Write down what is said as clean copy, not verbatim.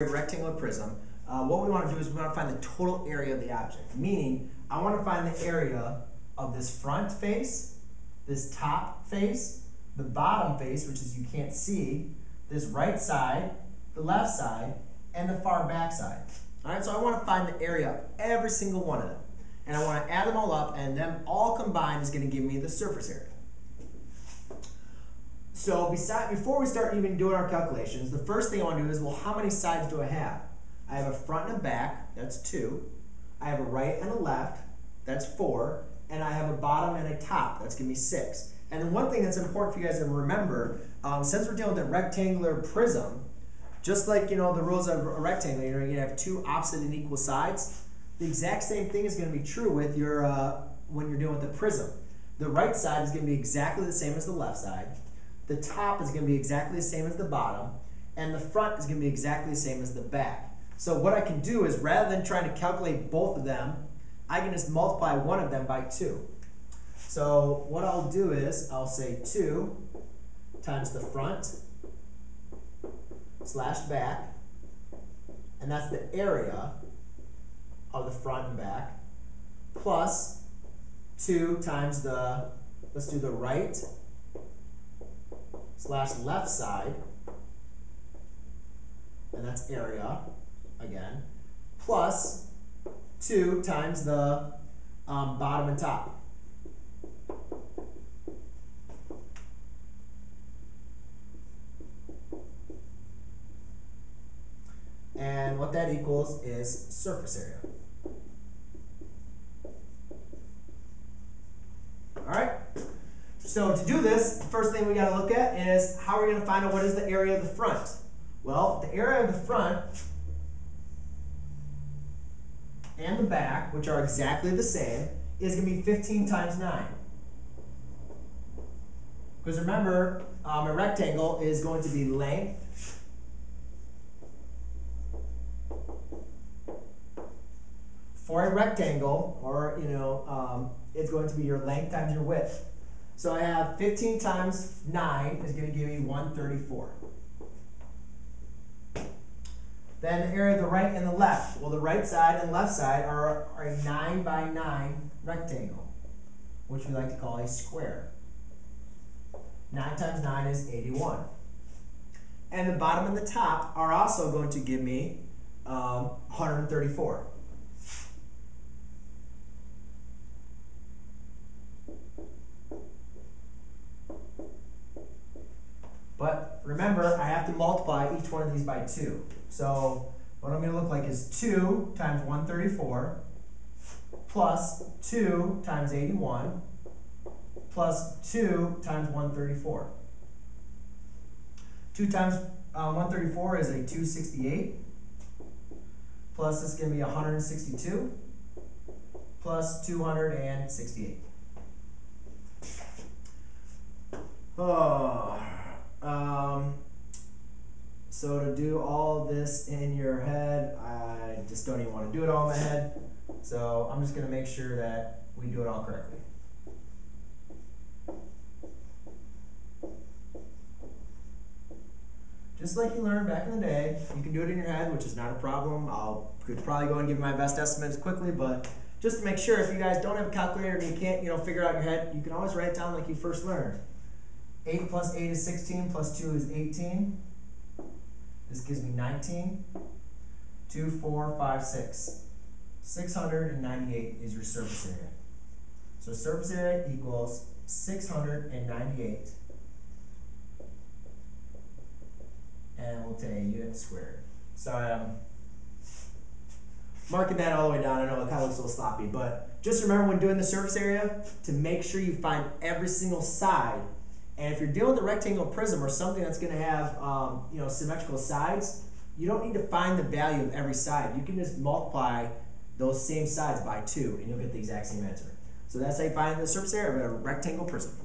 Rectangular prism, what we want to do is we want to find the total area of the object, meaning I want to find the area of this front face, this top face, the bottom face, which is you can't see, this right side, the left side, and the far back side. Alright, so I want to find the area of every single one of them, and I want to add them all up, and them all combined is going to give me the surface area. So before we start even doing our calculations, the first thing I want to do is, well, how many sides do I have? I have a front and a back, that's 2. I have a right and a left, that's 4. And I have a bottom and a top, that's going to be 6. And then one thing that's important for you guys to remember, since we're dealing with a rectangular prism, just like, you know, the rules of a rectangle, you're going to have two opposite and equal sides. The exact same thing is going to be true with your, when you're dealing with a prism. The right side is going to be exactly the same as the left side. The top is going to be exactly the same as the bottom, and the front is going to be exactly the same as the back. So what I can do is, rather than trying to calculate both of them, I can just multiply one of them by 2. So what I'll do is, I'll say 2 times the front slash back, and that's the area of the front and back, plus 2 times the, let's do the right slash left side, and that's area again, plus 2 times the bottom and top. And what that equals is surface area. So to do this, the first thing we got to look at is how we're going to find out what is the area of the front. Well, the area of the front and the back, which are exactly the same, is going to be 15 times 9. Because remember, a rectangle is going to be length for a rectangle, or you know, it's going to be your length times your width. So I have 15 times 9 is going to give me 134. Then the area of the right and the left. Well, the right side and left side are a 9 by 9 rectangle, which we like to call a square. 9 times 9 is 81. And the bottom and the top are also going to give me 134. But remember, I have to multiply each one of these by 2. So what I'm going to look like is 2 times 134 plus 2 times 81 plus 2 times 134. 2 times 134 is a 268, plus this is going to be 162 plus 268. Oh. So to do all this in your head, I just don't even want to do it all in my head. So I'm just going to make sure that we do it all correctly. Just like you learned back in the day, you can do it in your head, which is not a problem. I'll probably go and give you my best estimates quickly, but just to make sure, if you guys don't have a calculator and you can't, you know, figure it out in your head, you can always write it down like you first learned. 8 plus 8 is 16, plus 2 is 18. This gives me 19. 2, 4, 5, 6. 698 is your surface area. So surface area equals 698. And we'll take unit squared. Sorry, I'm marking that all the way down. I know it kind of looks a little sloppy, but just remember when doing the surface area to make sure you find every single side. And if you're dealing with a rectangle prism or something that's going to have you know, symmetrical sides, you don't need to find the value of every side. You can just multiply those same sides by 2, and you'll get the exact same answer. So that's how you find the surface area of a rectangle prism.